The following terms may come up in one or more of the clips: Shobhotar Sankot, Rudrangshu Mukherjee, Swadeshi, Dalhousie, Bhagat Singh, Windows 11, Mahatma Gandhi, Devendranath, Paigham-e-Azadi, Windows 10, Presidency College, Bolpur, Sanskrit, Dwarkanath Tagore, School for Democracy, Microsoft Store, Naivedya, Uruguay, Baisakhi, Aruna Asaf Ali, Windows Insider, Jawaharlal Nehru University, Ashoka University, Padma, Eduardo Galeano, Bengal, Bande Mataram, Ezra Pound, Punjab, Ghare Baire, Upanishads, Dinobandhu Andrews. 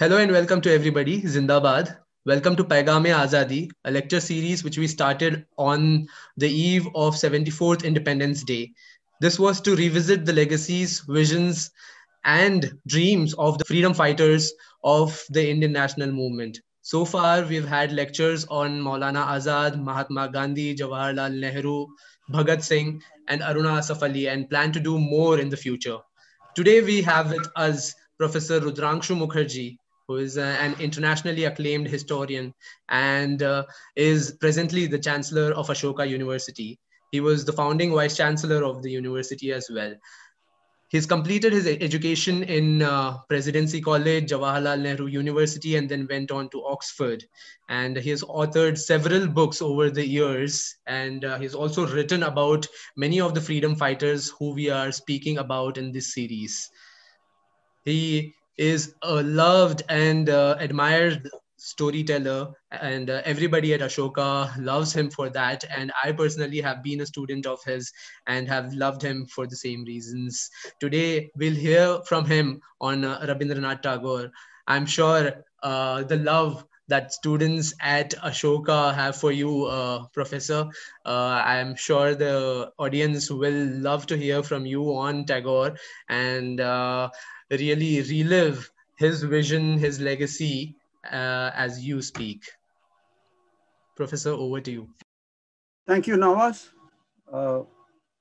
Hello and welcome to everybody. Zindabad. Welcome to Paigham-e-Azadi, a lecture series which we started on the eve of 74th Independence Day. This was to revisit the legacies, visions, and dreams of the freedom fighters of the Indian national movement. So far, we've had lectures on Maulana Azad, Mahatma Gandhi, Jawaharlal Nehru, Bhagat Singh, and Aruna Asaf Ali, and plan to do more in the future. Today, we have with us Professor Rudrangshu Mukherjee, who is an internationally acclaimed historian and is presently the Chancellor of Ashoka University. He was the founding Vice Chancellor of the university as well. He's completed his education in Presidency College, Jawaharlal Nehru University, and then went on to Oxford. And he has authored several books over the years. And he's also written about many of the freedom fighters who we are speaking about in this series. He is a loved and admired storyteller, and everybody at Ashoka loves him for that. And I personally have been a student of his and have loved him for the same reasons. Today, we'll hear from him on Rabindranath Tagore. I'm sure the love that students at Ashoka have for you, Professor. I'm sure the audience will love to hear from you on Tagore and really relive his vision, his legacy as you speak. Professor, over to you. Thank you, Nawaz.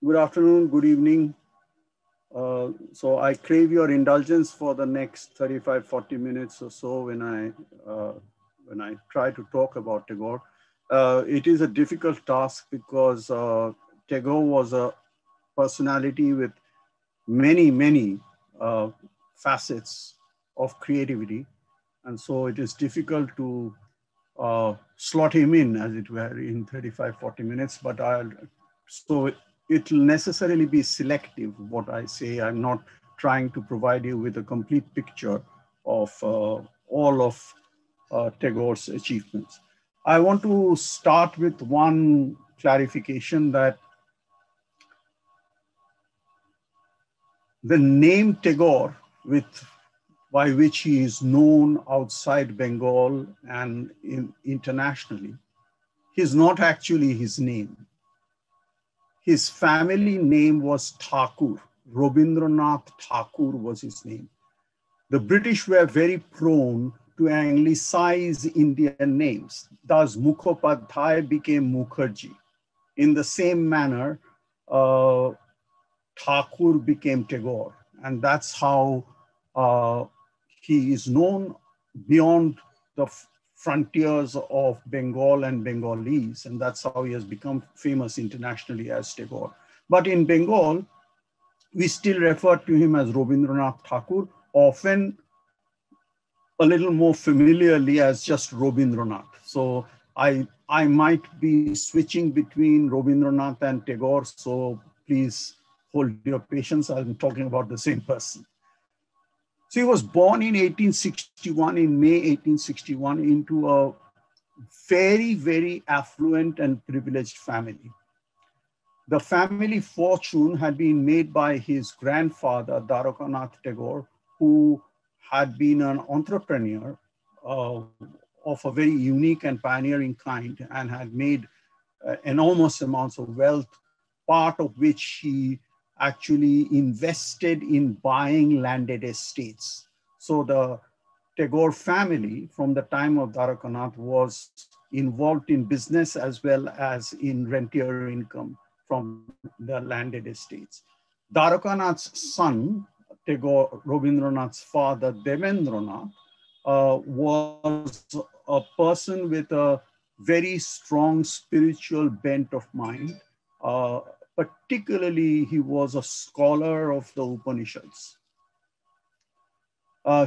Good afternoon, good evening. So I crave your indulgence for the next 35, 40 minutes or so when I try to talk about Tagore. It is a difficult task because Tagore was a personality with many, many facets of creativity. And so it is difficult to slot him in, as it were, in 35, 40 minutes. But so it'll necessarily be selective what I say. I'm not trying to provide you with a complete picture of all of Tagore's achievements. I want to start with one clarification that the name Tagore, by which he is known outside Bengal and internationally, is not actually his name. His family name was Tagore. Rabindranath Tagore was his name. The British were very prone to anglicize Indian names. Thus, Mukhopadhyay became Mukherjee. In the same manner, Tagore became Tagore. And that's how he is known beyond the frontiers of Bengal and Bengalis. And that's how he has become famous internationally as Tagore. But in Bengal, we still refer to him as Rabindranath Tagore, often a little more familiarly as just Rabindranath. So I might be switching between Rabindranath and Tagore, so please hold your patience. I'm talking about the same person. So he was born in 1861, in May 1861, into a very, very affluent and privileged family. The family fortune had been made by his grandfather, Dwarkanath Tagore, who had been an entrepreneur of a very unique and pioneering kind and had made enormous amounts of wealth, part of which he actually invested in buying landed estates. So the Tagore family from the time of Dwarkanath was involved in business as well as in rentier income from the landed estates. Dwarkanath's son, Tagore, Rabindranath's father, Devendranath, was a person with a very strong spiritual bent of mind. Particularly, he was a scholar of the Upanishads.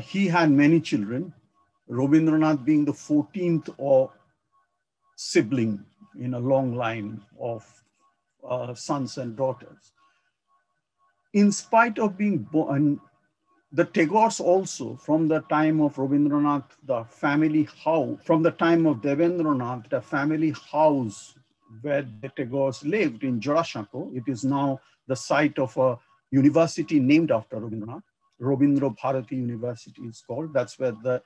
He had many children, Rabindranath being the 14th sibling in a long line of sons and daughters. In spite of being born, the Tagores also, from the time of Rabindranath, the family house, from the time of Devendranath, the family house where the Tagores lived in Jarashanko, it is now the site of a university named after Rabindranath. Rabindra Bharati University is called. That's where the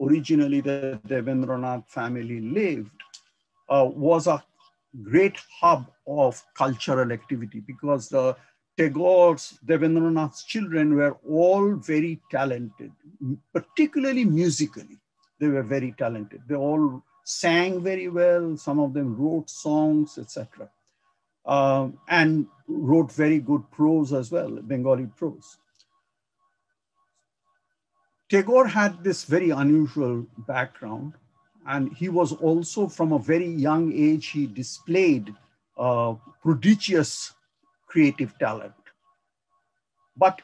originally the Devendranath family lived, was a great hub of cultural activity, because the Tagore's, Devendranath's children were all very talented, particularly musically. They were very talented. They all sang very well. Some of them wrote songs, etc. And wrote very good prose as well, Bengali prose. Tagore had this very unusual background, and he was also, from a very young age, he displayed prodigious creative talent. But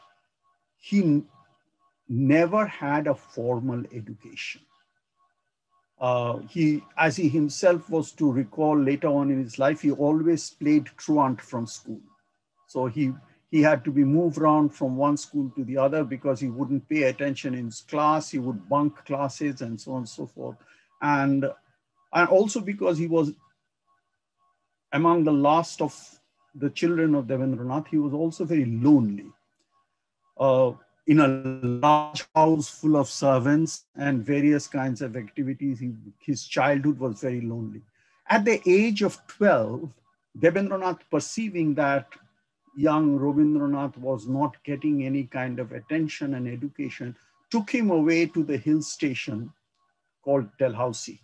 he never had a formal education. As he himself was to recall later on in his life, he always played truant from school. So he had to be moved around from one school to the other because he wouldn't pay attention in his class. He would bunk classes and so on and so forth. And also because he was among the last of the children of Devendranath, he was also very lonely. In a large house full of servants and various kinds of activities, his childhood was very lonely. At the age of 12, Devendranath, perceiving that young Rabindranath was not getting any kind of attention and education, took him away to the hill station called Dalhousie,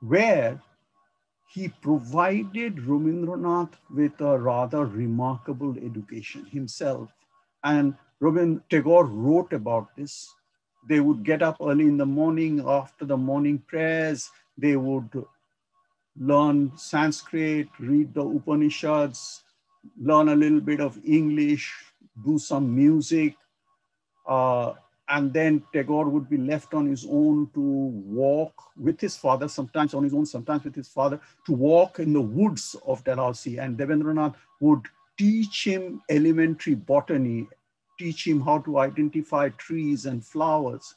where he provided Rabindranath with a rather remarkable education himself. And Tagore wrote about this. They would get up early in the morning. After the morning prayers, they would learn Sanskrit, read the Upanishads, learn a little bit of English, do some music. And then Tagore would be left on his own to walk with his father, sometimes on his own, sometimes with his father, to walk in the woods of Dalhousie. And Devendranath would teach him elementary botany, teach him how to identify trees and flowers.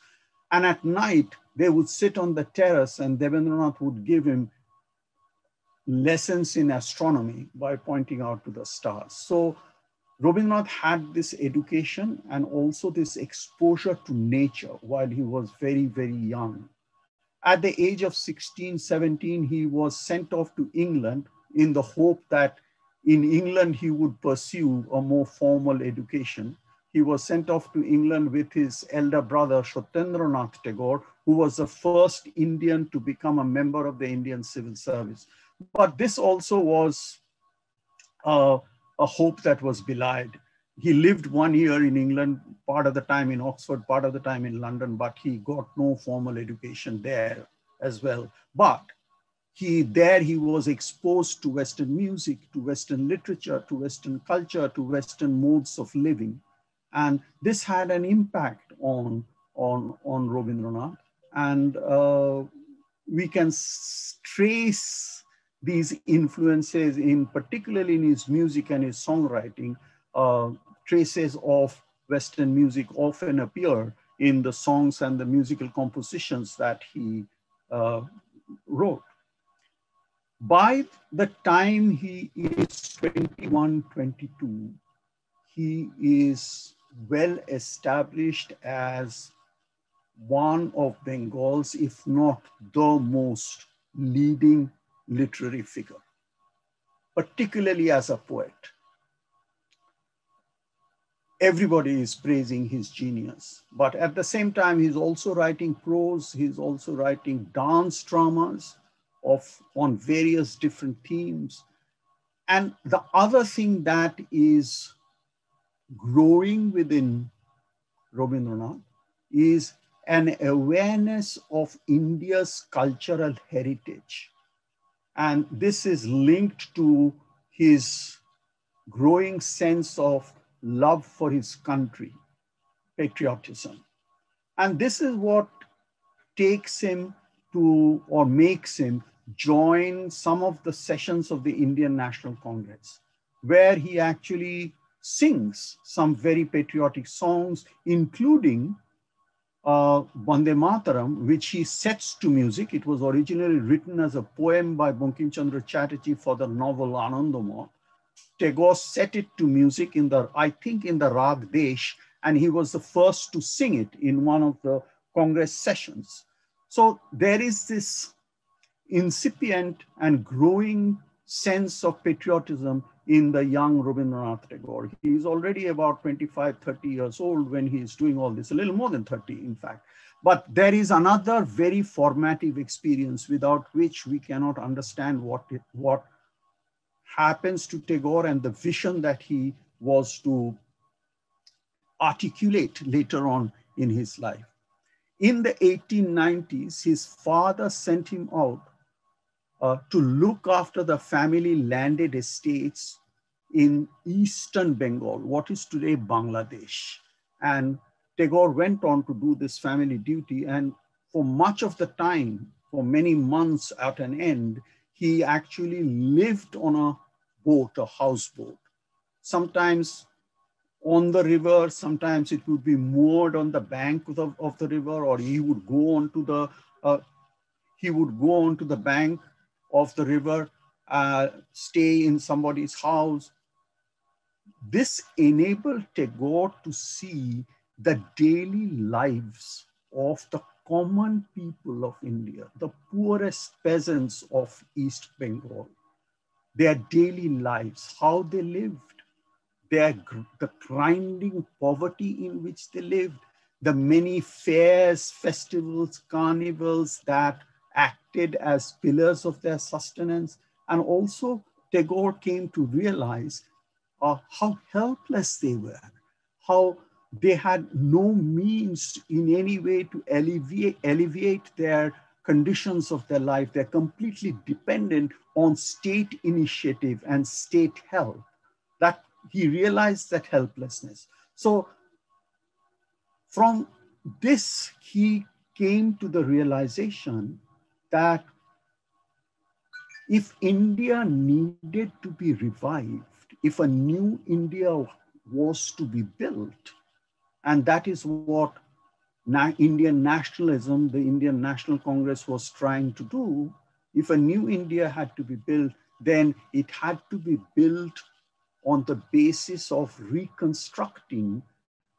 And at night, they would sit on the terrace and Devendranath would give him lessons in astronomy by pointing out to the stars. So Rabindranath had this education and also this exposure to nature while he was very, very young. At the age of 16, 17, he was sent off to England in the hope that in England, he would pursue a more formal education. He was sent off to England with his elder brother, Shotendranath Tagore, who was the first Indian to become a member of the Indian Civil Service. But this also was a hope that was belied. He lived 1 year in England, part of the time in Oxford, part of the time in London, but he got no formal education there as well. But there he was exposed to Western music, to Western literature, to Western culture, to Western modes of living. And this had an impact on Rabindranath. And we can trace these influences in particularly in his music and his songwriting. Traces of Western music often appear in the songs and the musical compositions that he wrote. By the time he is 21, 22, he is well established as one of Bengal's, if not the most leading literary figure, particularly as a poet. Everybody is praising his genius, but at the same time, he's also writing prose, he's also writing dance dramas on various different themes. And the other thing that is growing within Rabindranath is an awareness of India's cultural heritage. And this is linked to his growing sense of love for his country, patriotism. And this is what takes him to, or makes him join some of the sessions of the Indian National Congress, where he actually sings some very patriotic songs, including Bande Mataram, which he sets to music. It was originally written as a poem by Bankim Chandra Chatterjee for the novel Anandamath. Tagore set it to music in the Raag Desh, and he was the first to sing it in one of the Congress sessions. So there is this incipient and growing sense of patriotism in the young Rabindranath Tagore. He is already about 25, 30 years old when he is doing all this, a little more than 30, in fact. But there is another very formative experience without which we cannot understand what happens to Tagore and the vision that he was to articulate later on in his life. In the 1890s, his father sent him out to look after the family landed estates in eastern Bengal, what is today Bangladesh. And Tagore went on to do this family duty, and for much of the time, for many months at an end, he actually lived on a boat, a houseboat. Sometimes on the river, sometimes it would be moored on the bank of the river, or he would go onto the bank of the river, stay in somebody's house. This enabled Tagore to see the daily lives of the common people of India, the poorest peasants of East Bengal, their daily lives, how they lived, the grinding poverty in which they lived, the many fairs, festivals, carnivals that acted as pillars of their sustenance. And also Tagore came to realize how helpless they were, how they had no means in any way to alleviate their conditions of their life. They're completely dependent on state initiative and state help. That he realized that helplessness. So from this, he came to the realization that if India needed to be revived, if a new India was to be built, and that is what Indian nationalism, the Indian National Congress was trying to do. If a new India had to be built, then it had to be built on the basis of reconstructing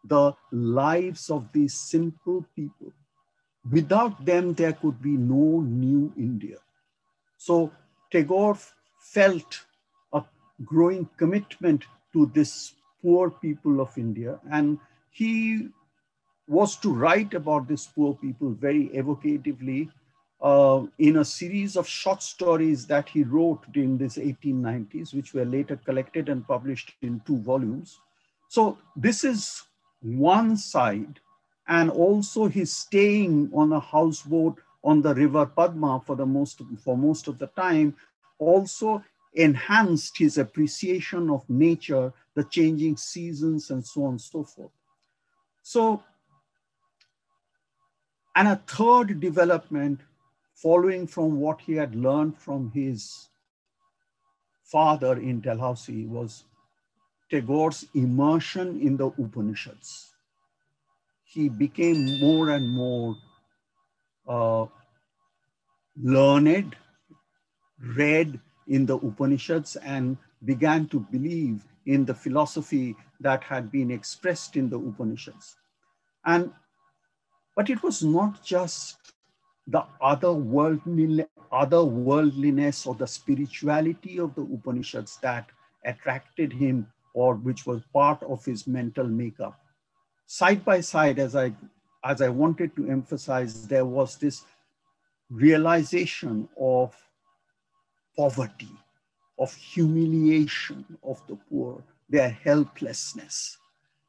the lives of these simple people. Without them, there could be no new India. So Tagore felt a growing commitment to this poor people of India, and he was to write about these poor people very evocatively in a series of short stories that he wrote in this 1890s, which were later collected and published in 2 volumes. So this is one side, and also his staying on a houseboat on the river Padma for most of the time also enhanced his appreciation of nature, the changing seasons, and so on and so forth. So, and a third development following from what he had learned from his father in Dalhousie was Tagore's immersion in the Upanishads. He became more and more learned, read in the Upanishads, and began to believe in the philosophy that had been expressed in the Upanishads. But it was not just the otherworldliness or the spirituality of the Upanishads that attracted him or which was part of his mental makeup. Side by side, as I wanted to emphasize, there was this realization of poverty, of humiliation of the poor, their helplessness.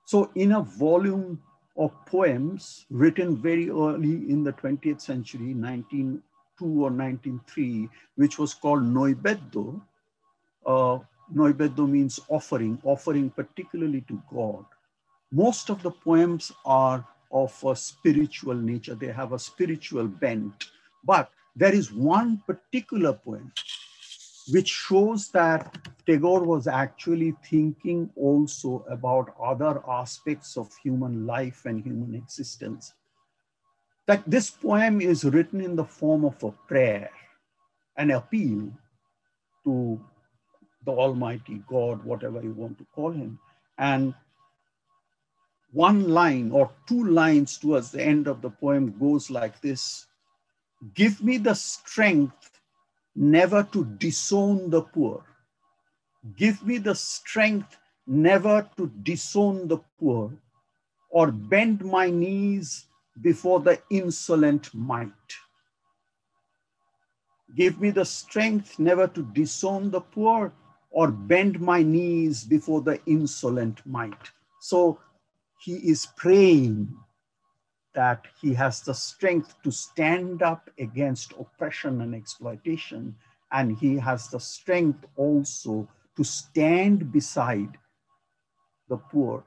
So in a volume of poems written very early in the 20th century, 1902 or 1903, which was called Naivedya. Naivedya means offering particularly to God. Most of the poems are of a spiritual nature. They have a spiritual bent, but there is one particular poem which shows that Tagore was actually thinking also about other aspects of human life and human existence. That this poem is written in the form of a prayer, an appeal to the Almighty God, whatever you want to call him. And one line or two lines towards the end of the poem goes like this: give me the strength never to disown the poor. Give me the strength never to disown the poor or bend my knees before the insolent might. Give me the strength never to disown the poor or bend my knees before the insolent might. So he is praying that he has the strength to stand up against oppression and exploitation, and he has the strength also to stand beside the poor,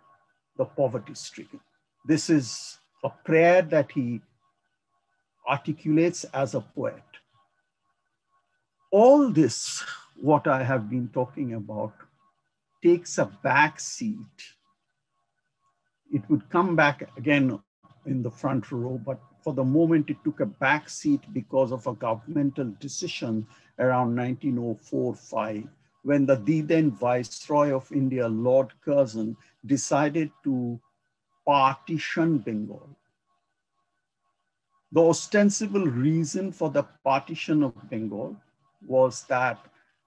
the poverty-stricken. This is a prayer that he articulates as a poet. All this, what I have been talking about, takes a back seat. It would come back again in the front row, but for the moment it took a back seat because of a governmental decision around 1904-5, when the then Viceroy of India, Lord Curzon, decided to partition Bengal. The ostensible reason for the partition of Bengal was that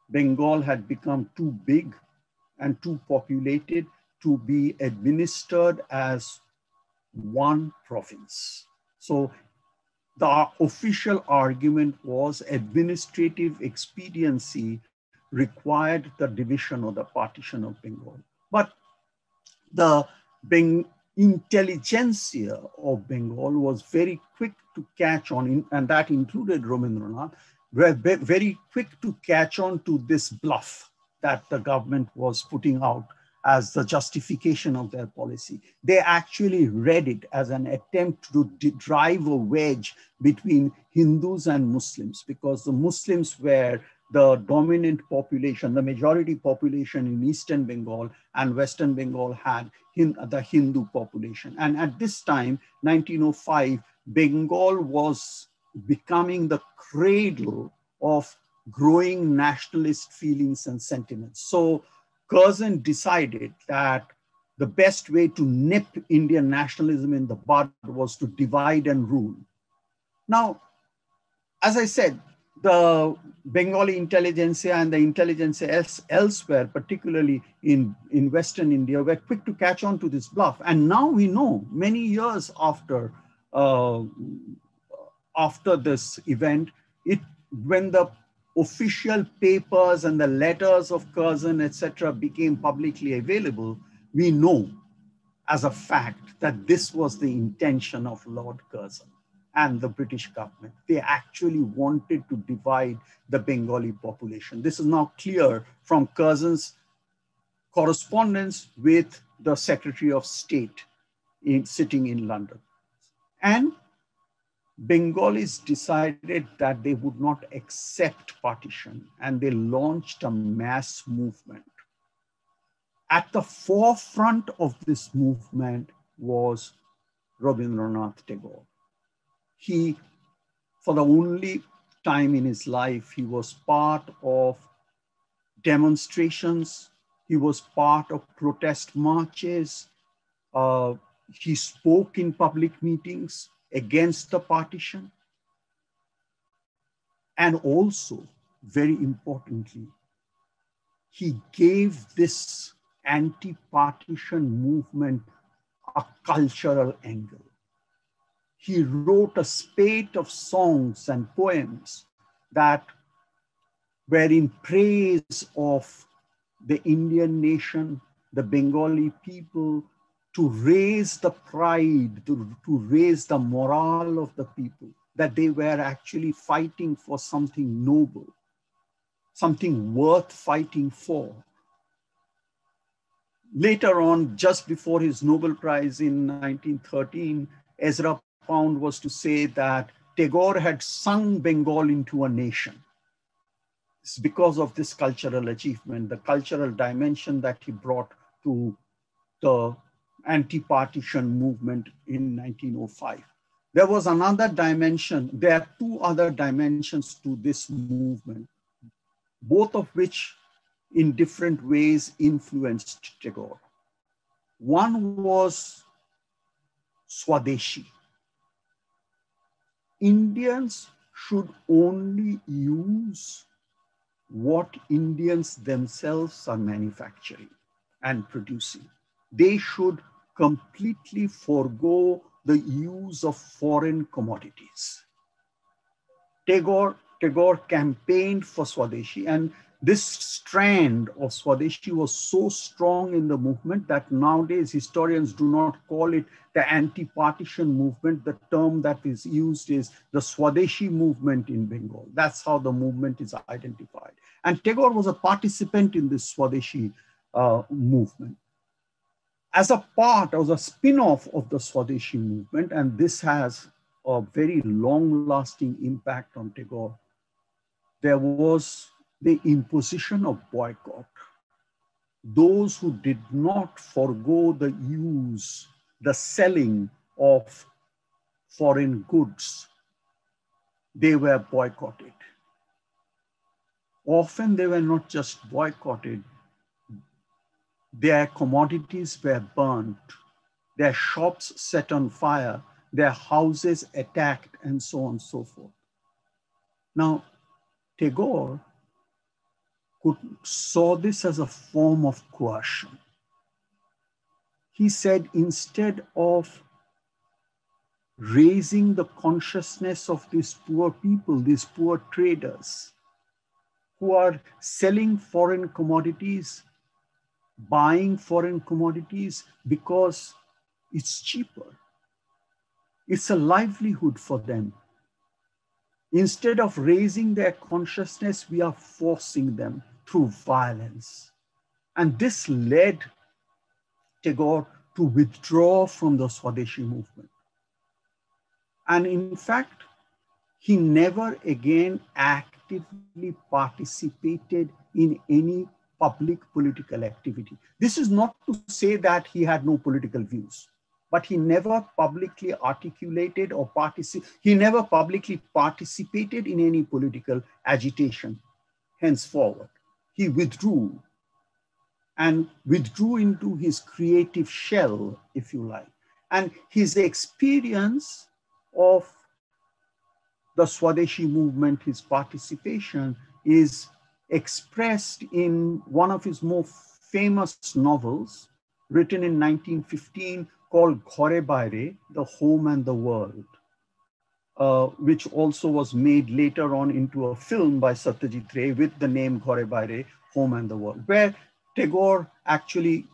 Bengal had become too big and too populated to be administered as one province. So the official argument was administrative expediency required the division or the partition of Bengal. But the intelligentsia of Bengal was very quick to catch on, and that included Rabindranath, were very quick to catch on to this bluff that the government was putting out as the justification of their policy. They actually read it as an attempt to drive a wedge between Hindus and Muslims, because the Muslims were the dominant population, the majority population in Eastern Bengal, and Western Bengal had the Hindu population. And at this time, 1905, Bengal was becoming the cradle of growing nationalist feelings and sentiments. So Curzon decided that the best way to nip Indian nationalism in the bud was to divide and rule. Now, as I said, the Bengali intelligentsia and the intelligentsia elsewhere, particularly in Western India, were quick to catch on to this bluff. And now we know, many years after after this event, when the official papers and the letters of Curzon, etc., became publicly available, we know as a fact that this was the intention of Lord Curzon and the British government. They actually wanted to divide the Bengali population. This is now clear from Curzon's correspondence with the Secretary of State sitting in London. And Bengalis decided that they would not accept partition, and they launched a mass movement. At the forefront of this movement was Rabindranath Tagore. He, for the only time in his life, he was part of demonstrations, he was part of protest marches, he spoke in public meetings against the partition. And also, very importantly, he gave this anti-partition movement a cultural angle. He wrote a spate of songs and poems that were in praise of the Indian nation, the Bengali people, to raise the pride, to raise the morale of the people, that they were actually fighting for something noble, something worth fighting for. Later on, just before his Nobel Prize in 1913, Ezra Pound was to say that Tagore had sung Bengal into a nation. It's because of this cultural achievement, the cultural dimension that he brought to the anti-partition movement in 1905. There was another dimension. There are two other dimensions to this movement, both of which in different ways influenced Tagore. One was Swadeshi. Indians should only use what Indians themselves are manufacturing and producing. They should completely forego the use of foreign commodities. Tagore campaigned for Swadeshi, and this strand of Swadeshi was so strong in the movement that nowadays historians do not call it the anti-partition movement. The term that is used is the Swadeshi movement in Bengal. That's how the movement is identified. And Tagore was a participant in this Swadeshi movement. As a part, as a spin-off of the Swadeshi movement, and this has a very long-lasting impact on Tagore, there was the imposition of boycott. Those who did not forego the use, the selling of foreign goods, they were boycotted. Often they were not just boycotted, their commodities were burnt, their shops set on fire, their houses attacked, and so on and so forth. Now, Tagore saw this as a form of coercion. He said, instead of raising the consciousness of these poor people, these poor traders who are selling foreign commodities, buying foreign commodities because it's cheaper, it's a livelihood for them. Instead of raising their consciousness, we are forcing them through violence. And this led Tagore to withdraw from the Swadeshi movement. And in fact, he never again actively participated in any public political activity. This is not to say that he had no political views, but he never publicly articulated or participated in any political agitation. Henceforward, he withdrew, and withdrew into his creative shell, if you like. And his experience of the Swadeshi movement, his participation, is expressed in one of his more famous novels, written in 1915, called Ghare Baire, The Home and the World, which also was made later on into a film by Satyajit Ray with the name Ghare Baire, Home and the World, where Tagore actually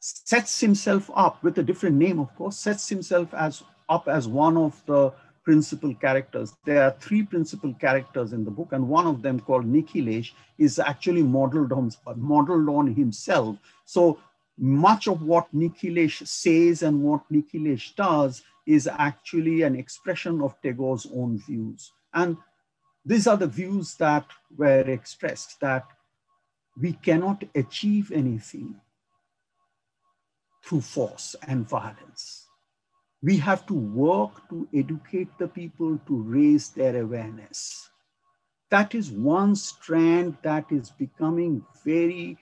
sets himself up with a different name, of course, sets himself up as one of the principal characters. There are three principal characters in the book, and one of them, called Nikhilesh, is actually modeled on himself. So much of what Nikhilesh says and what Nikhilesh does is actually an expression of Tagore's own views. And these are the views that were expressed, that we cannot achieve anything through force and violence. We have to work to educate the people, to raise their awareness. That is one strand that is becoming very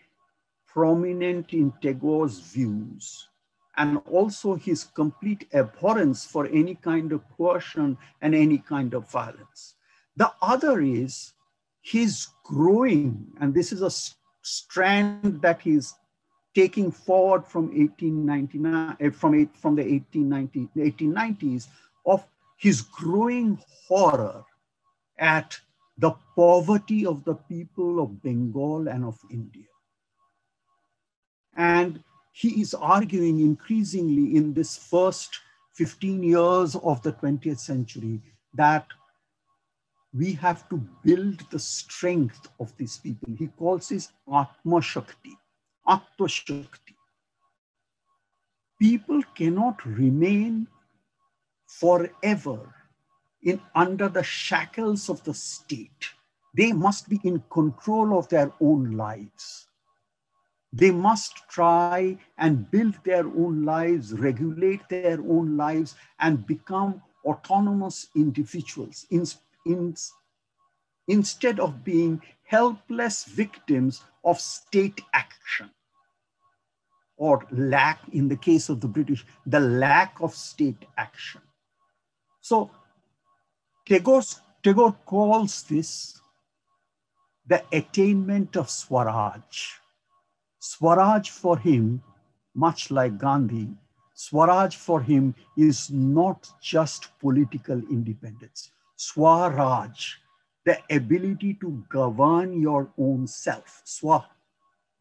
prominent in Tagore's views, and also his complete abhorrence for any kind of coercion and any kind of violence. The other is his growing, and this is a strand that he's taking forward from the 1890s, of his growing horror at the poverty of the people of Bengal and of India. And he is arguing increasingly in this first 15 years of the 20th century that we have to build the strength of these people. He calls this Atma Shakti. Atma Shakti. People cannot remain forever under the shackles of the state. They must be in control of their own lives. They must try and build their own lives, regulate their own lives, and become autonomous individuals instead of being helpless victims of state action, or lack, in the case of the British, the lack of state action. So Tagore calls this the attainment of Swaraj. Swaraj for him, much like Gandhi, Swaraj for him is not just political independence. Swaraj, the ability to govern your own self. Swa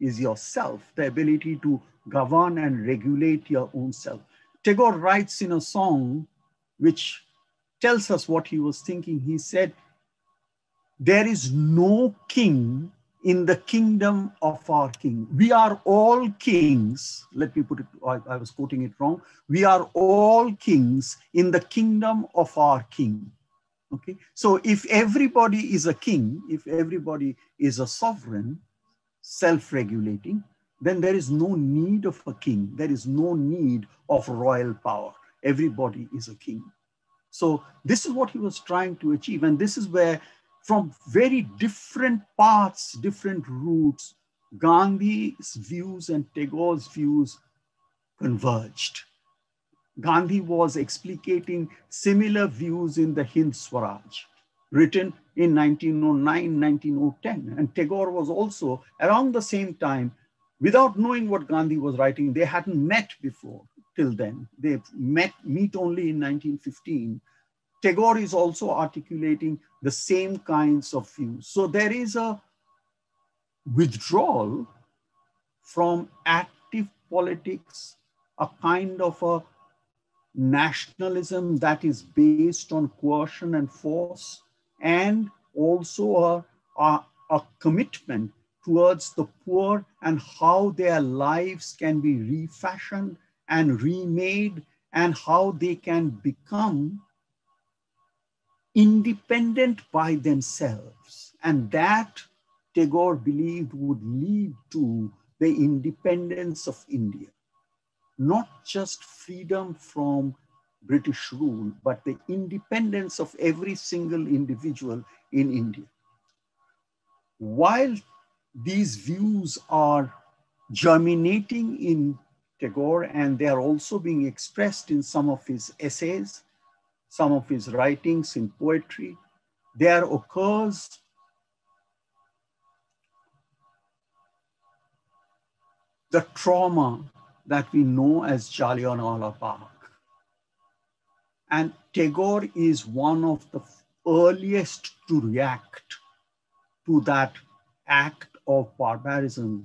is yourself, the ability to govern and regulate your own self. Tagore writes in a song which tells us what he was thinking. He said, "There is no king in the kingdom of our king. We are all kings." Let me put it, I was quoting it wrong. "We are all kings in the kingdom of our king." Okay, so if everybody is a king, if everybody is a sovereign, self-regulating, then there is no need of a king. There is no need of royal power. Everybody is a king. So this is what he was trying to achieve. And this is where, from very different paths, different routes, Gandhi's views and Tagore's views converged. Gandhi was explicating similar views in the Hind Swaraj, written in 1909, 1910. And Tagore was also around the same time, without knowing what Gandhi was writing. They hadn't met before till then. They meet only in 1915. Tagore is also articulating the same kinds of views. So there is a withdrawal from active politics, a kind of a nationalism that is based on coercion and force, and also a commitment towards the poor and how their lives can be refashioned and remade, and how they can become independent by themselves. And that, Tagore believed, would lead to the independence of India. Not just freedom from British rule, but the independence of every single individual in India. While these views are germinating in Tagore, and they are also being expressed in some of his essays, some of his writings in poetry, there occurs the trauma that we know as Jallianwala Bagh. And Tagore is one of the earliest to react to that act of barbarism,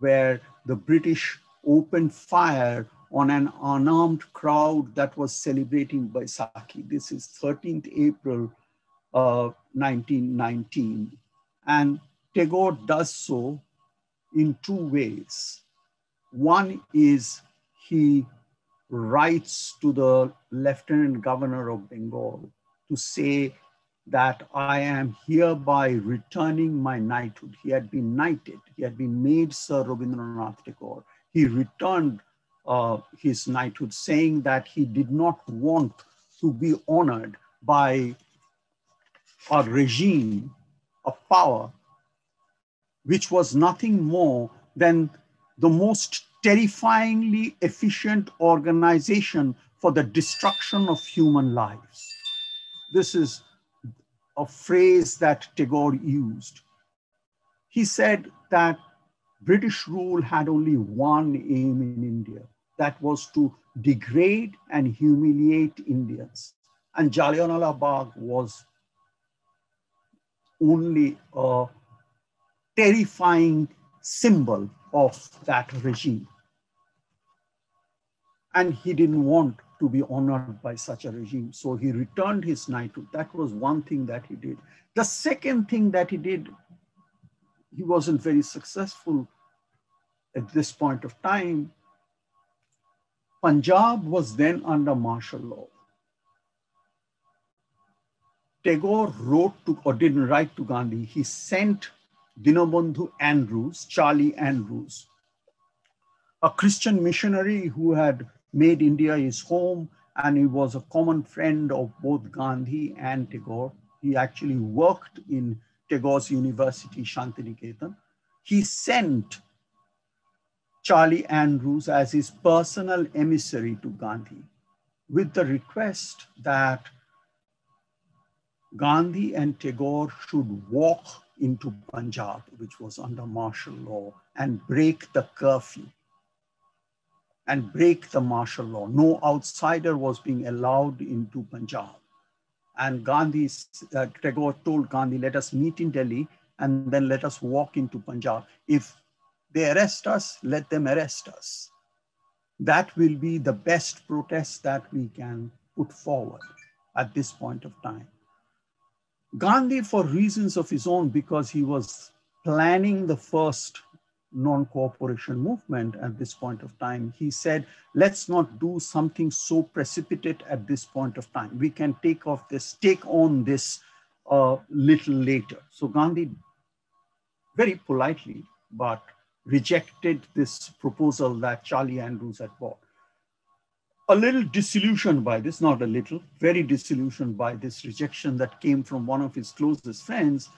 where the British opened fire on an unarmed crowd that was celebrating Baisakhi. This is 13th April 1919. And Tagore does so in two ways. One is he writes to the Lieutenant Governor of Bengal to say that I am hereby returning my knighthood. He had been knighted. He had been made Sir Rabindranath Tagore. He returned his knighthood, saying that he did not want to be honored by a regime, a power, which was nothing more than the most terrifyingly efficient organization for the destruction of human lives. This is a phrase that Tagore used. He said that British rule had only one aim in India, that was to degrade and humiliate Indians. And Jallianwala Bagh was only a terrifying symbol of that regime. And he didn't want to be honored by such a regime. So he returned his knighthood. That was one thing that he did. The second thing that he did, he wasn't very successful at this point of time. Punjab was then under martial law. Tagore wrote to, or didn't write to Gandhi, he sent Dinobandhu Andrews, Charlie Andrews, a Christian missionary who had made India his home, and he was a common friend of both Gandhi and Tagore. He actually worked in Tagore's university, Shantiniketan. He sent Charlie Andrews as his personal emissary to Gandhi with the request that Gandhi and Tagore should walk into Punjab, which was under martial law, and break the curfew and break the martial law. No outsider was being allowed into Punjab. And Tagore told Gandhi, let us meet in Delhi and then let us walk into Punjab. If they arrest us, let them arrest us. That will be the best protest that we can put forward at this point of time. Gandhi, for reasons of his own, because he was planning the first non-cooperation movement at this point of time, he said, let's not do something so precipitate at this point of time. We can take on this little later. So Gandhi very politely, but rejected this proposal that Charlie Andrews had brought. A little disillusioned by this, not a little, very disillusioned by this rejection that came from one of his closest friends,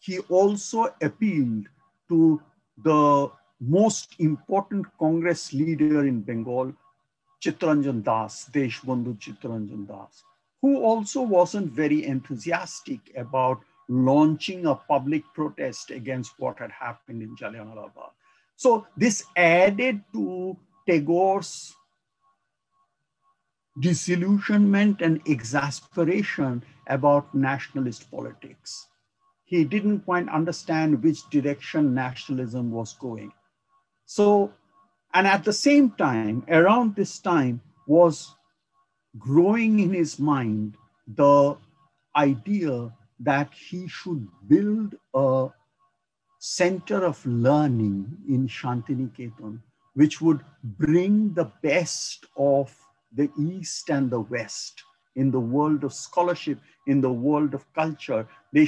he also appealed to the most important Congress leader in Bengal, Chittaranjan Das, Deshbandhu Chittaranjan Das, who also wasn't very enthusiastic about launching a public protest against what had happened in Jallianwala Bagh. So this added to Tagore's disillusionment and exasperation about nationalist politics. He didn't quite understand which direction nationalism was going. So, and at the same time, around this time, was growing in his mind the idea that he should build a center of learning in Shantiniketan, which would bring the best of the East and the West in the world of scholarship, in the world of culture. This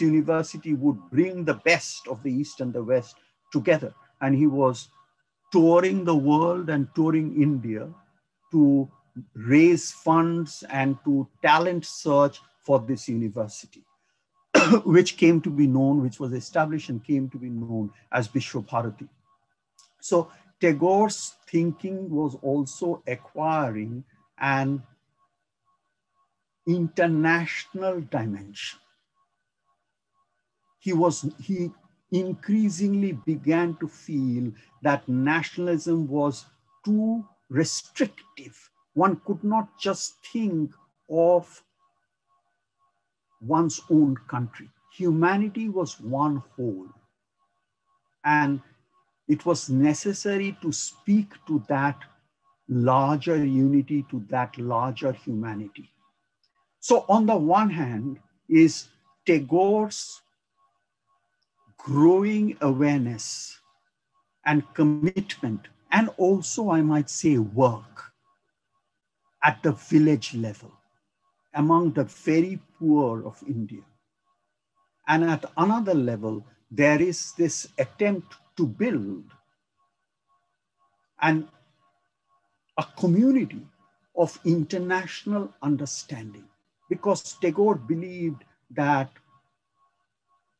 university would bring the best of the East and the West together. And he was touring the world and touring India to raise funds and to talent search for this university, which was established and came to be known as Vishwa Bharati. So Tagore's thinking was also acquiring an international dimension. He increasingly began to feel that nationalism was too restrictive. One could not just think of one's own country. Humanity was one whole. And it was necessary to speak to that larger unity, to that larger humanity. So on the one hand is Tagore's growing awareness and commitment, and also I might say work at the village level, among the very poor of India. And at another level, there is this attempt to build a community of international understanding, because Tagore believed that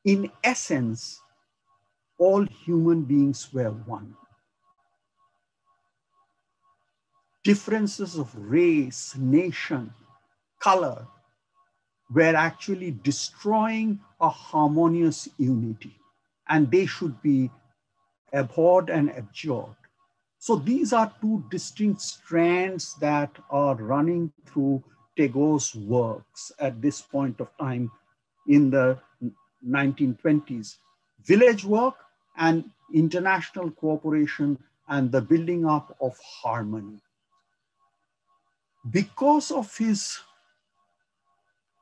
in essence, all human beings were one. Differences of race, nation, color, were actually destroying a harmonious unity, and they should be abhorred and abjured. So these are two distinct strands that are running through Tagore's works at this point of time in the 1920s. Village work and international cooperation and the building up of harmony. Because of his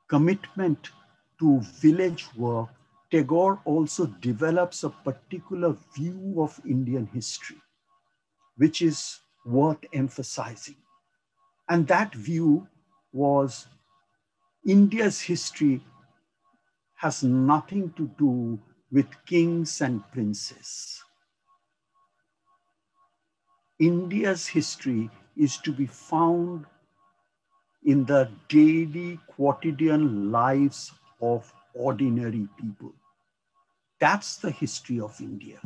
commitment to village work, Tagore also develops a particular view of Indian history, which is worth emphasizing. And that view was India's history has nothing to do with kings and princes. India's history is to be found in the daily quotidian lives of ordinary people. That's the history of India.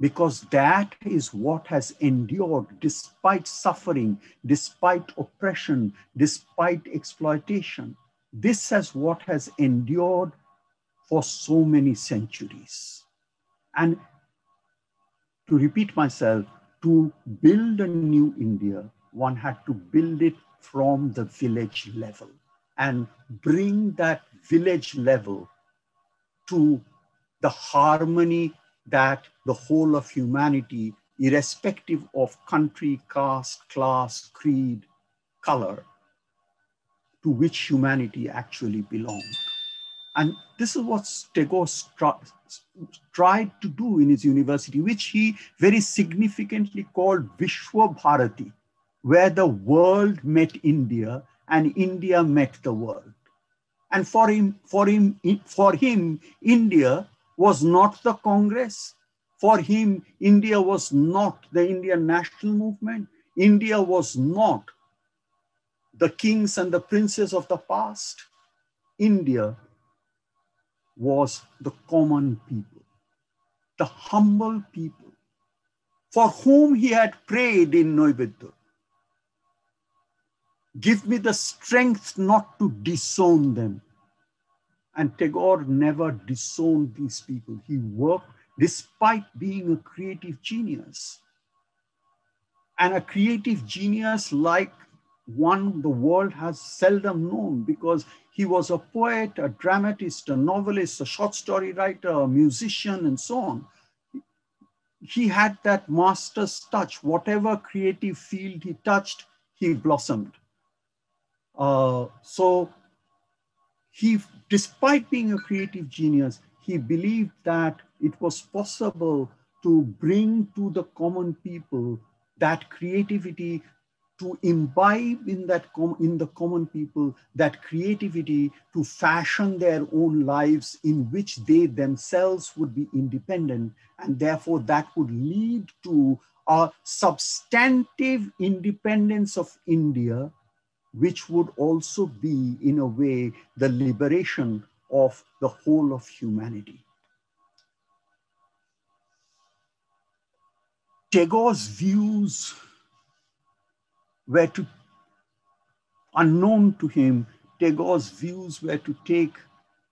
because that is what has endured despite suffering, despite oppression, despite exploitation. This is what has endured for so many centuries. And to repeat myself, to build a new India, one had to build it from the village level and bring that village level to the harmony that the whole of humanity, irrespective of country, caste, class, creed, color, to which humanity actually belonged. And this is what Tagore tried to do in his university, which he very significantly called Vishwa Bharati, where the world met India and India met the world. And for him, India was not the Congress. For him, India was not the Indian national movement. India was not the kings and the princes of the past. India was the common people, the humble people, for whom he had prayed in Naivedya. Give me the strength not to disown them. And Tagore never disowned these people. He worked despite being a creative genius. And a creative genius like one the world has seldom known, because he was a poet, a dramatist, a novelist, a short story writer, a musician, and so on. He had that master's touch. Whatever creative field he touched, he blossomed. So despite being a creative genius, he believed that it was possible to bring to the common people that creativity, to imbibe in the common people that creativity, to fashion their own lives in which they themselves would be independent, and therefore that would lead to a substantive independence of India, which would also be, in a way, the liberation of the whole of humanity. Tagore's views were to take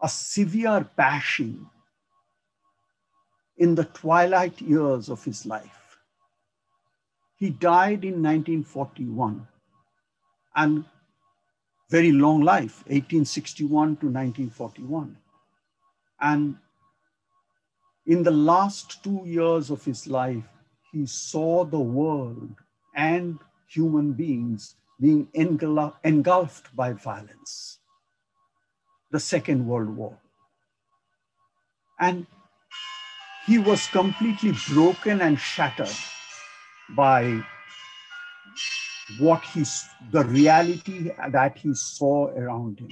a severe bashing in the twilight years of his life. He died in 1941. And very long life, 1861 to 1941. And in the last 2 years of his life, he saw the world and human beings being engulfed by violence, the Second World War. And he was completely broken and shattered by the reality that he saw around him.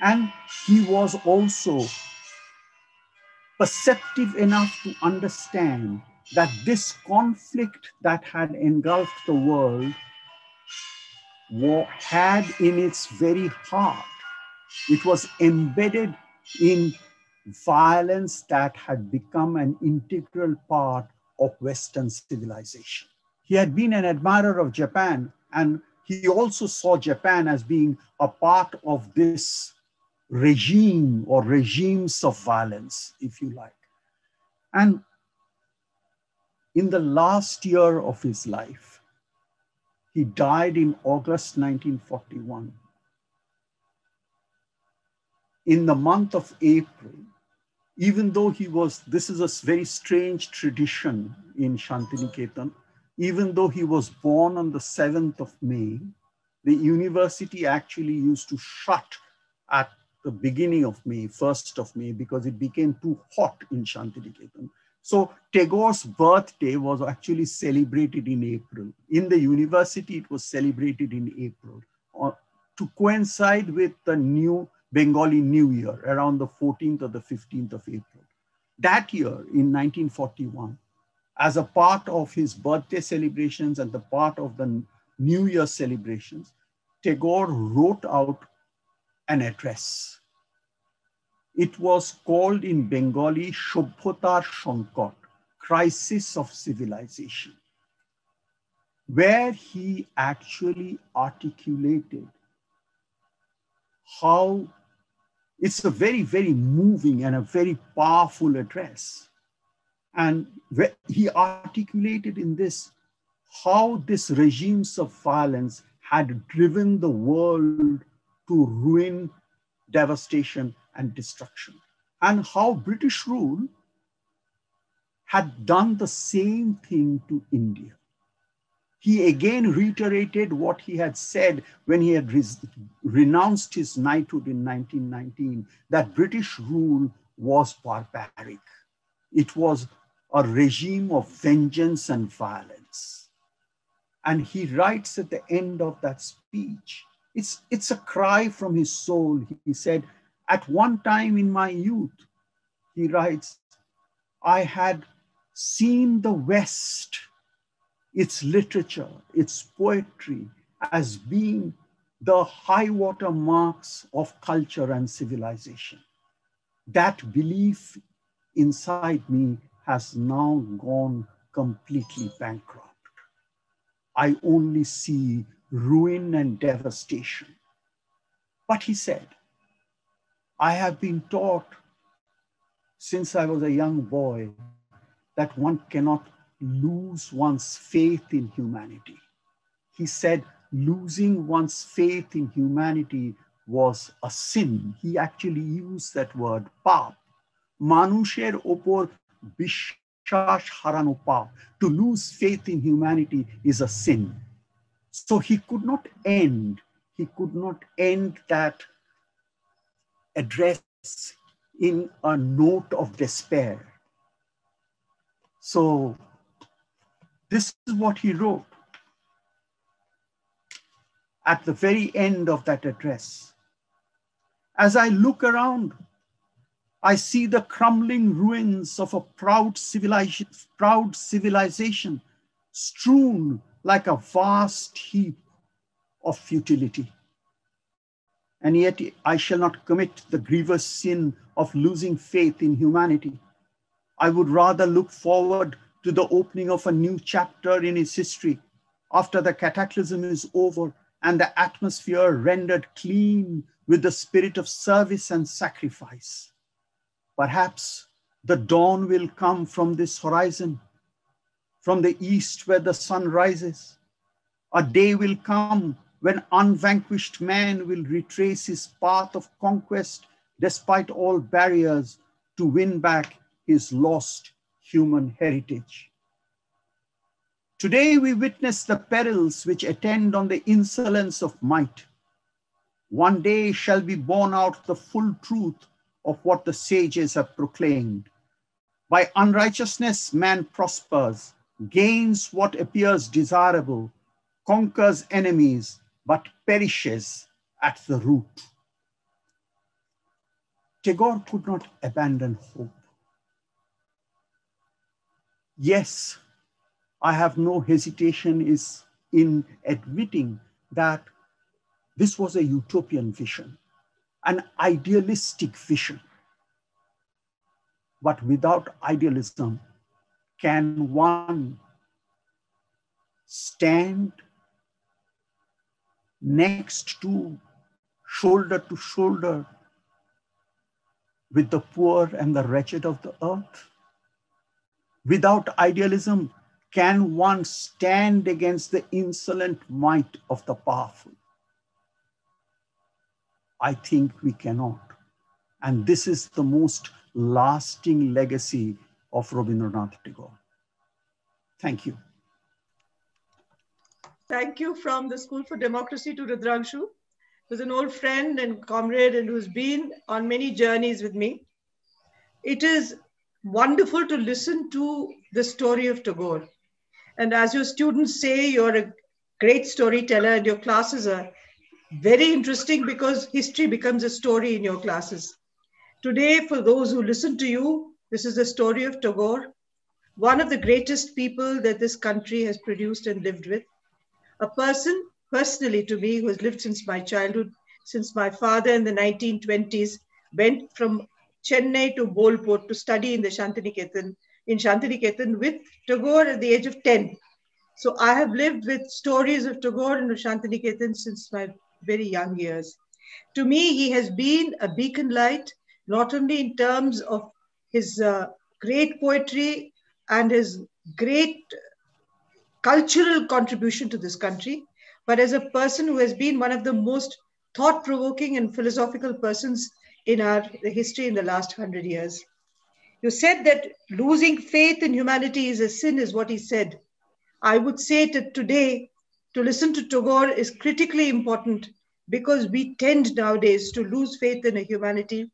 And he was also perceptive enough to understand that this conflict that had engulfed the world had in its very heart, it was embedded in violence that had become an integral part of Western civilization. He had been an admirer of Japan, and he also saw Japan as being a part of this regime or regimes of violence, if you like. And in the last year of his life, he died in August 1941. In the month of April, even though this is a very strange tradition in Shantiniketan, even though he was born on the 7th of May, the university actually used to shut at the beginning of May, 1st of May, because it became too hot in Shantiniketan. So Tagore's birthday was actually celebrated in April. In the university, it was celebrated in April to coincide with the new Bengali New Year, around the 14th or the 15th of April. That year, in 1941, as a part of his birthday celebrations and the part of the New Year celebrations, Tagore wrote out an address. It was called in Bengali Shobhotar Sankot, crisis of civilization, where he actually articulated how it's a very, very moving and a very powerful address. And he articulated in this how these regimes of violence had driven the world to ruin, devastation, and destruction, and how British rule had done the same thing to India. He again reiterated what he had said when he had renounced his knighthood in 1919, that British rule was barbaric. It was a regime of vengeance and violence. And he writes at the end of that speech, it's a cry from his soul. He said, at one time in my youth, he writes, I had seen the West, its literature, its poetry, as being the high water marks of culture and civilization. That belief inside me has now gone completely bankrupt. I only see ruin and devastation. But he said, I have been taught since I was a young boy that one cannot lose one's faith in humanity. He said, losing one's faith in humanity was a sin. He actually used that word, paap. Manusher opor bishash harano paap. To lose faith in humanity is a sin. So he could not end that address in a note of despair. So this is what he wrote at the very end of that address. As I look around, I see the crumbling ruins of a proud civilization strewn like a vast heap of futility. And yet I shall not commit the grievous sin of losing faith in humanity. I would rather look forward to the opening of a new chapter in its history after the cataclysm is over and the atmosphere rendered clean with the spirit of service and sacrifice. Perhaps the dawn will come from this horizon, from the east where the sun rises. A day will come when unvanquished man will retrace his path of conquest despite all barriers to win back his lost human heritage. Today we witness the perils which attend on the insolence of might. One day shall be borne out the full truth of what the sages have proclaimed. By unrighteousness man prospers, gains what appears desirable, conquers enemies, but perishes at the root. Tagore could not abandon hope. Yes, I have no hesitation in admitting that this was a utopian vision, an idealistic vision. But without idealism, can one stand next to, shoulder to shoulder, with the poor and the wretched of the earth? Without idealism, can one stand against the insolent might of the powerful? I think we cannot. And this is the most lasting legacy of Rabindranath Tagore. Thank you. Thank you from the School for Democracy to Rudrangshu, who's an old friend and comrade and who's been on many journeys with me. It is wonderful to listen to the story of Tagore. And as your students say, you're a great storyteller and your classes are very interesting because history becomes a story in your classes. Today, for those who listen to you, this is the story of Tagore, one of the greatest people that this country has produced and lived with. A person, personally to me, who has lived since my childhood, since my father in the 1920s went from Chennai to Bolpur to study in the Shantiniketan in Shantiniketan with Tagore at the age of 10. So I have lived with stories of Tagore and of Shantiniketan since my very young years. To me, he has been a beacon light, not only in terms of his great poetry and his great cultural contribution to this country, but as a person who has been one of the most thought-provoking and philosophical persons in our history in the last 100 years. You said that losing faith in humanity is a sin, is what he said. I would say that today, to listen to Tagore is critically important because we tend nowadays to lose faith in a humanity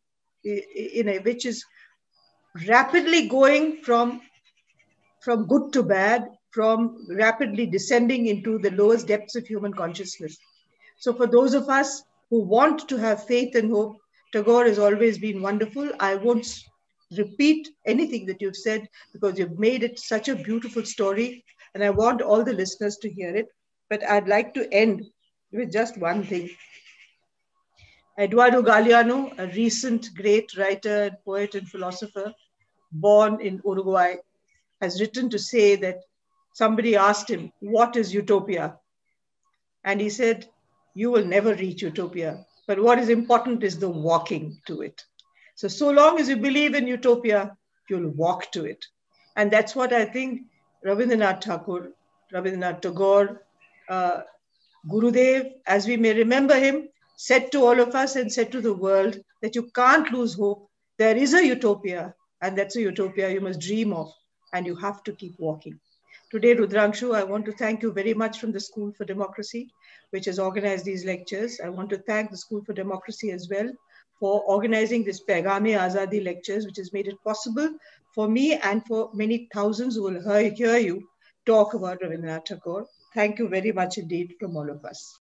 which is rapidly going from good to bad, from rapidly descending into the lowest depths of human consciousness. So for those of us who want to have faith and hope, Tagore has always been wonderful. I won't repeat anything that you've said because you've made it such a beautiful story and I want all the listeners to hear it, but I'd like to end with just one thing. Eduardo Galeano, a recent great writer and poet and philosopher born in Uruguay, has written to say that somebody asked him, what is utopia? And he said, you will never reach utopia, but what is important is the walking to it. So long as you believe in utopia, you'll walk to it. And that's what I think Rabindranath Tagore, Gurudev, as we may remember him, said to all of us and said to the world that you can't lose hope. There is a utopia, and that's a utopia you must dream of, and you have to keep walking. Today, Rudrangshu, I want to thank you very much from the School for Democracy, which has organized these lectures. I want to thank the School for Democracy as well for organizing this Paigham-e-Azadi lectures, which has made it possible for me and for many thousands who will hear you talk about Rabindranath Tagore. Thank you very much indeed from all of us.